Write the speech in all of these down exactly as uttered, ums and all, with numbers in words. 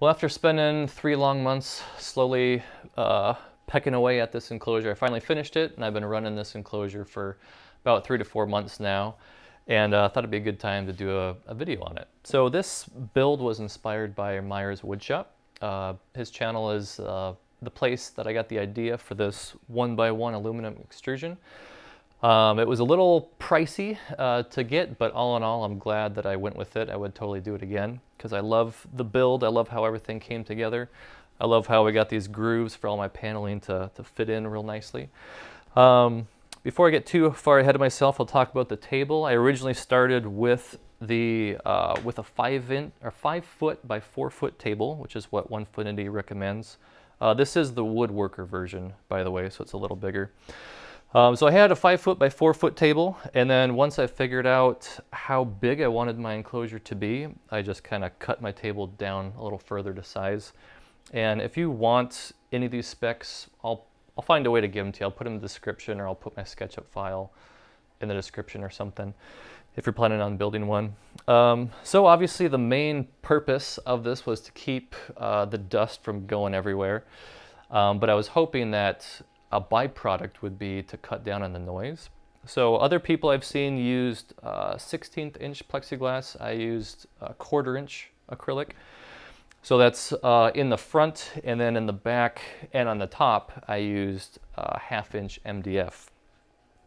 Well, after spending three long months slowly uh, pecking away at this enclosure, I finally finished it, and I've been running this enclosure for about three to four months now, and I uh, thought it'd be a good time to do a, a video on it. So this build was inspired by Myers Woodshop. Uh, his channel is uh, the place that I got the idea for this one by one aluminum extrusion. Um, it was a little pricey uh, to get, but all in all, I'm glad that I went with it. I would totally do it again because I love the build. I love how everything came together. I love how we got these grooves for all my paneling to, to fit in real nicely. Um, before I get too far ahead of myself, I'll talk about the table. I originally started with the uh, with a five inch or five foot by four foot table, which is what Onefinity recommends. Uh, this is the woodworker version, by the way, so it's a little bigger. Um, so I had a five foot by four foot table, and then once I figured out how big I wanted my enclosure to be, I just kind of cut my table down a little further to size. And if you want any of these specs, I'll, I'll find a way to give them to you. I'll put them in the description, or I'll put my SketchUp file in the description or something if you're planning on building one. Um, so obviously the main purpose of this was to keep uh, the dust from going everywhere, um, but I was hoping that a byproduct would be to cut down on the noise. So other people I've seen used uh, sixteenth inch plexiglass. I used a quarter inch acrylic. So that's uh, in the front, and then in the back and on the top, I used a half inch M D F.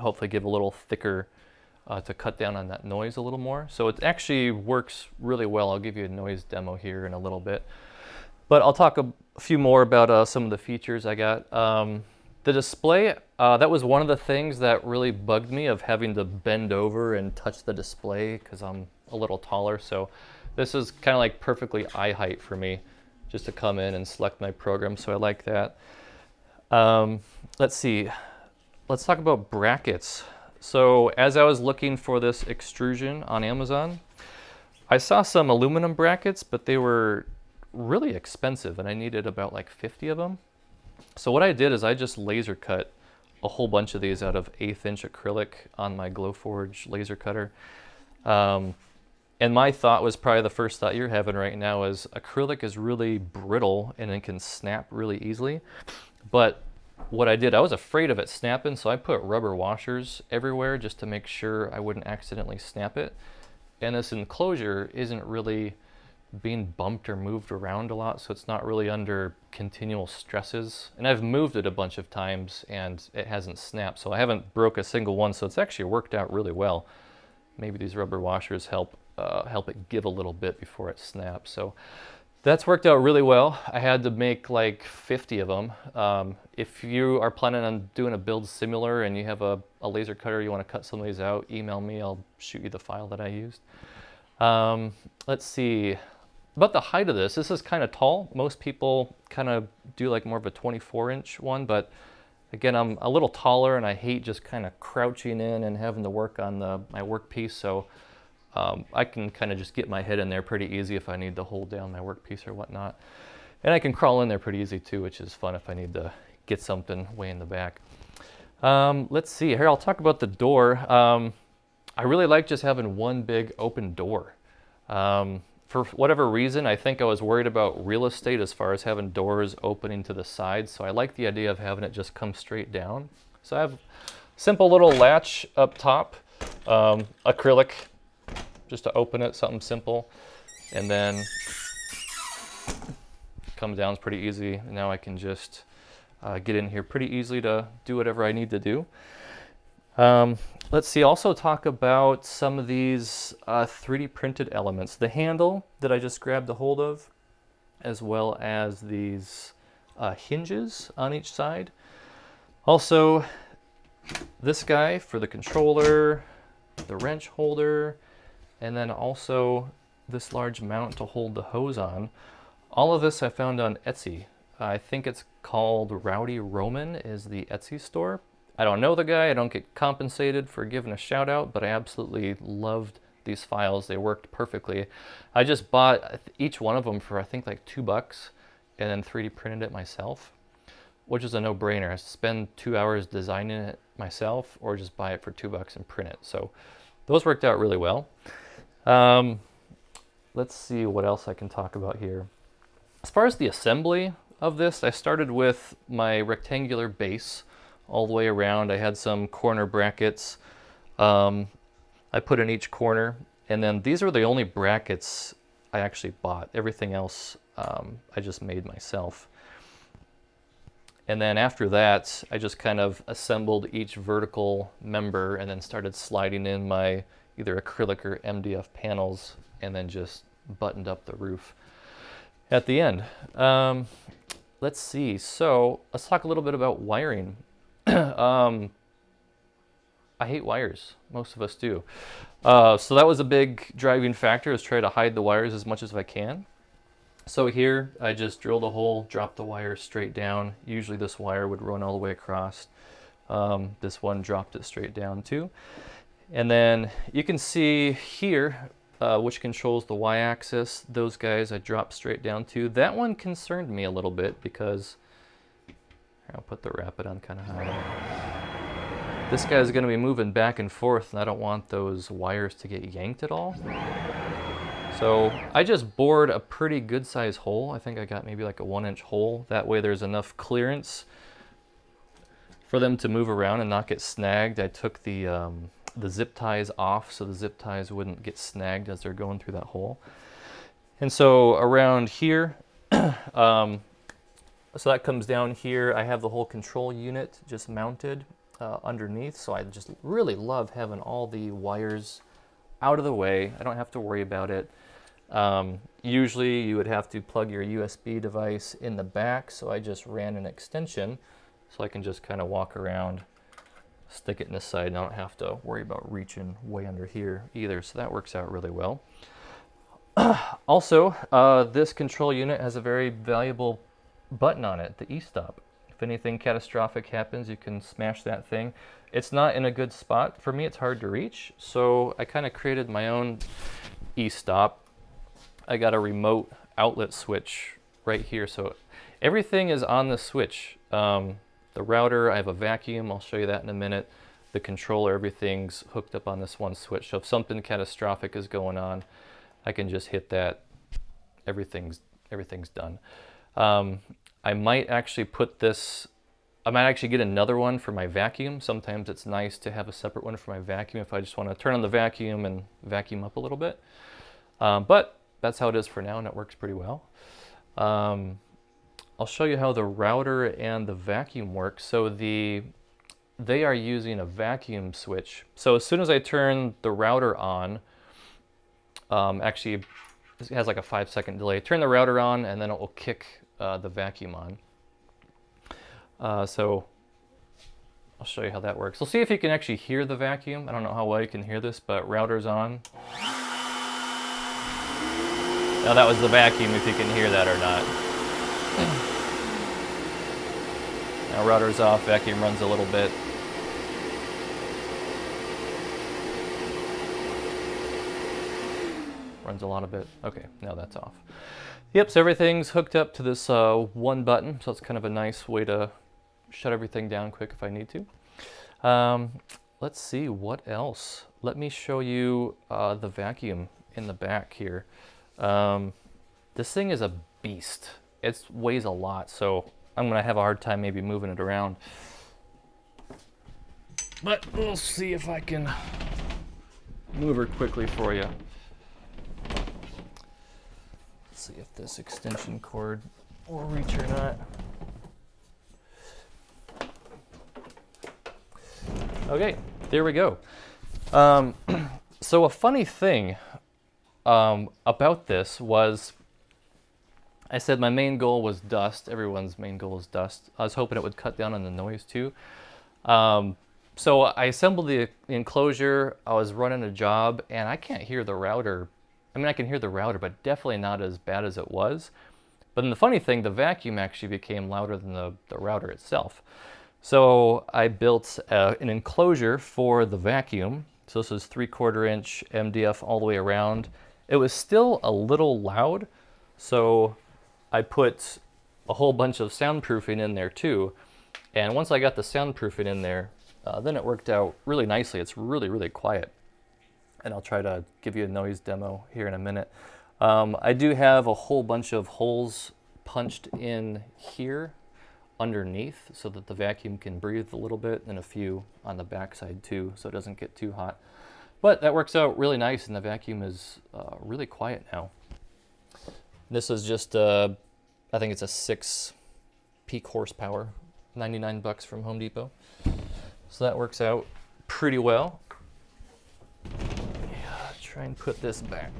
Hopefully give a little thicker uh, to cut down on that noise a little more. So it actually works really well. I'll give you a noise demo here in a little bit, but I'll talk a few more about uh, some of the features I got. Um, The display, uh, that was one of the things that really bugged me, of having to bend over and touch the display because I'm a little taller. So this is kind of like perfectly eye height for me, just to come in and select my program. So I like that. Um, let's see. Let's talk about brackets. So as I was looking for this extrusion on Amazon, I saw some aluminum brackets, but they were really expensive, and I needed about like fifty of them. So what I did is I just laser cut a whole bunch of these out of eighth inch acrylic on my Glowforge laser cutter. Um, and my thought was probably the first thought you're having right now is acrylic is really brittle and it can snap really easily. But what I did, I was afraid of it snapping, so I put rubber washers everywhere just to make sure I wouldn't accidentally snap it. And this enclosure isn't really being bumped or moved around a lot, so it's not really under continual stresses, and I've moved it a bunch of times and it hasn't snapped, so I haven't broke a single one, so it's actually worked out really well. Maybe these rubber washers help uh, help it give a little bit before it snaps, so that's worked out really well. I had to make like fifty of them. Um, if you are planning on doing a build similar and you have a, a laser cutter, you want to cut some of these out, email me, I'll shoot you the file that I used. Um, let's see. About the height of this, this is kind of tall. Most people kind of do like more of a twenty-four inch one, but again, I'm a little taller and I hate just kind of crouching in and having to work on the, my workpiece. So um, I can kind of just get my head in there pretty easy if I need to hold down my workpiece or whatnot. And I can crawl in there pretty easy too, which is fun if I need to get something way in the back. Um, let's see, here I'll talk about the door. Um, I really like just having one big open door. Um, For whatever reason, I think I was worried about real estate as far as having doors opening to the side. So I like the idea of having it just come straight down. So I have a simple little latch up top, um, acrylic, just to open it, something simple. And then comes down, it's pretty easy. And now I can just uh, get in here pretty easily to do whatever I need to do. Um, let's see, also talk about some of these uh, three D printed elements. The handle that I just grabbed a hold of, as well as these uh, hinges on each side. Also, this guy for the controller, the wrench holder, and then also this large mount to hold the hose on. All of this I found on Etsy. I think it's called Rowdy Roman is the Etsy store. I don't know the guy, I don't get compensated for giving a shout out, but I absolutely loved these files. They worked perfectly. I just bought each one of them for I think like two bucks and then three D printed it myself, which is a no brainer. I spend two hours designing it myself or just buy it for two bucks and print it. So those worked out really well. Um, let's see what else I can talk about here. As far as the assembly of this, I started with my rectangular base all the way around. I had some corner brackets um, I put in each corner, and then these were the only brackets I actually bought. Everything else um, I just made myself. And then after that, I just kind of assembled each vertical member and then started sliding in my either acrylic or M D F panels and then just buttoned up the roof at the end. Um, let's see. So let's talk a little bit about wiring. um, I hate wires. Most of us do. Uh, so that was a big driving factor, is try to hide the wires as much as I can. So here, I just drilled a hole, dropped the wire straight down. Usually this wire would run all the way across. Um, this one dropped it straight down too. And then you can see here, uh, which controls the y-axis, those guys I dropped straight down too. That one concerned me a little bit because, I'll put the rapid on kind of high. This guy's gonna be moving back and forth, and I don't want those wires to get yanked at all. So I just bored a pretty good size hole. I think I got maybe like a one inch hole. That way there's enough clearance for them to move around and not get snagged. I took the, um, the zip ties off so the zip ties wouldn't get snagged as they're going through that hole. And so around here, um, so that comes down here. I have the whole control unit just mounted uh, underneath. So I just really love having all the wires out of the way. I don't have to worry about it. Um, usually you would have to plug your U S B device in the back, so I just ran an extension so I can just kind of walk around, stick it in the side, and I don't have to worry about reaching way under here either, so that works out really well. Also, uh, this control unit has a very valuable button on it, the e-stop. If anything catastrophic happens, you can smash that thing. It's not in a good spot. For me, it's hard to reach, so I kind of created my own e-stop. I got a remote outlet switch right here, so everything is on the switch. Um, the router, I have a vacuum. I'll show you that in a minute. The controller, everything's hooked up on this one switch, so if something catastrophic is going on, I can just hit that. Everything's, everything's done. Um, I might actually put this, I might actually get another one for my vacuum. Sometimes it's nice to have a separate one for my vacuum if I just want to turn on the vacuum and vacuum up a little bit. Um, but that's how it is for now, and it works pretty well. Um, I'll show you how the router and the vacuum work. So the, they are using a vacuum switch. So as soon as I turn the router on, um, actually it has like a five second delay. Turn the router on and then it will kick Uh, the vacuum on. Uh, so I'll show you how that works. We'll see if you can actually hear the vacuum. I don't know how well you can hear this, but router's on. Now that was the vacuum, if you can hear that or not. Now router's off, vacuum runs a little bit. Runs a lot of it. Okay, now that's off. Yep, so everything's hooked up to this uh, one button, so it's kind of a nice way to shut everything down quick if I need to. Um, let's see, what else? Let me show you uh, the vacuum in the back here. Um, this thing is a beast. It weighs a lot, so I'm gonna have a hard time maybe moving it around. But we'll see if I can move her quickly for you. See if this extension cord will reach or not. Okay, there we go. Um, so a funny thing um, about this was, I said my main goal was dust. Everyone's main goal is dust. I was hoping it would cut down on the noise too. Um, so I assembled the enclosure. I was running a job and I can't hear the router. I mean, I can hear the router, but definitely not as bad as it was. But then the funny thing, the vacuum actually became louder than the, the router itself. So I built uh, an enclosure for the vacuum. So this is three quarter inch M D F all the way around. It was still a little loud, so I put a whole bunch of soundproofing in there too. And once I got the soundproofing in there, uh, then it worked out really nicely. It's really, really quiet. And I'll try to give you a noise demo here in a minute. Um, I do have a whole bunch of holes punched in here underneath so that the vacuum can breathe a little bit, and a few on the backside too so it doesn't get too hot. But that works out really nice, and the vacuum is uh, really quiet now. This is just a, I think it's a six peak horsepower, ninety-nine bucks from Home Depot. So that works out pretty well. Yeah, try and put this back.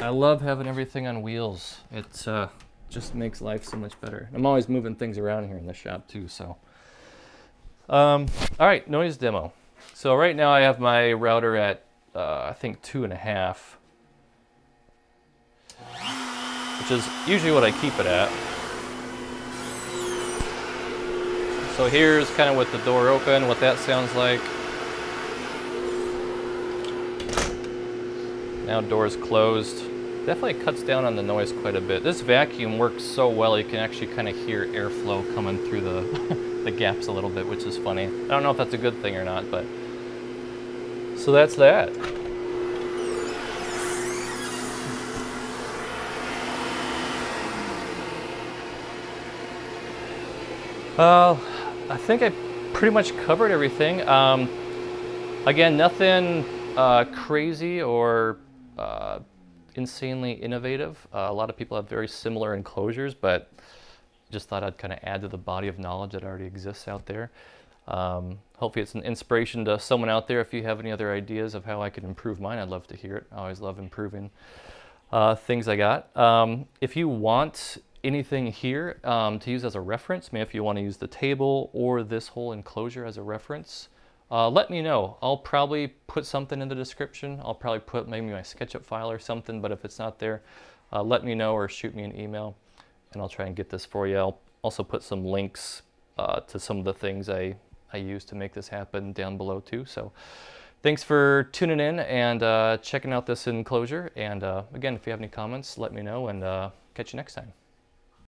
I love having everything on wheels. It uh, just makes life so much better. I'm always moving things around here in the shop too, so. Um, all right, noise demo. So right now I have my router at, uh, I think, two and a half, which is usually what I keep it at. So here's kind of with the door open, what that sounds like. Now door's closed. Definitely cuts down on the noise quite a bit. This vacuum works so well, you can actually kind of hear airflow coming through the, the gaps a little bit, which is funny. I don't know if that's a good thing or not, but. So that's that. Well, uh, I think I pretty much covered everything. Um, again, nothing uh, crazy or uh, insanely innovative. Uh, a lot of people have very similar enclosures, but just thought I'd kind of add to the body of knowledge that already exists out there. Um, hopefully it's an inspiration to someone out there. If you have any other ideas of how I could improve mine, I'd love to hear it. I always love improving uh, things I got. Um, if you want anything here um, to use as a reference, maybe if you want to use the table or this whole enclosure as a reference, uh, let me know. I'll probably put something in the description. I'll probably put maybe my SketchUp file or something, but if it's not there, uh, let me know or shoot me an email and I'll try and get this for you. I'll also put some links uh, to some of the things I, I use to make this happen down below too. So thanks for tuning in and uh, checking out this enclosure. And uh, again, if you have any comments, let me know, and uh, catch you next time.